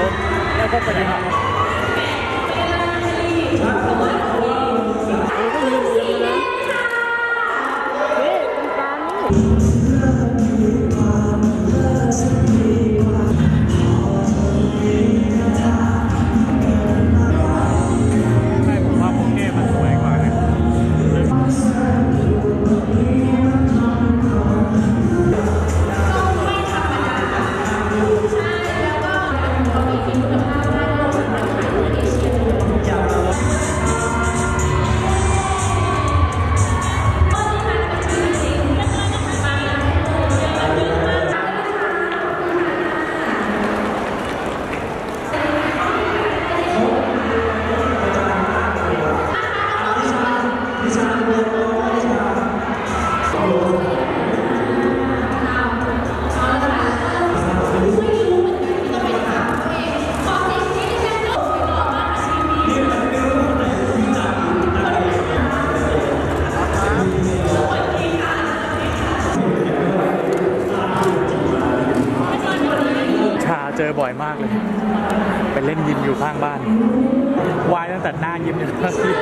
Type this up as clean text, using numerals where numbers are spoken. ผมแล้วก็ปฏิบัติเจอบ่อยมากเลยไปเล่นยิมอยู่ข้างบ้านวายตั้งแต่หน้ายิมเลยครับพี่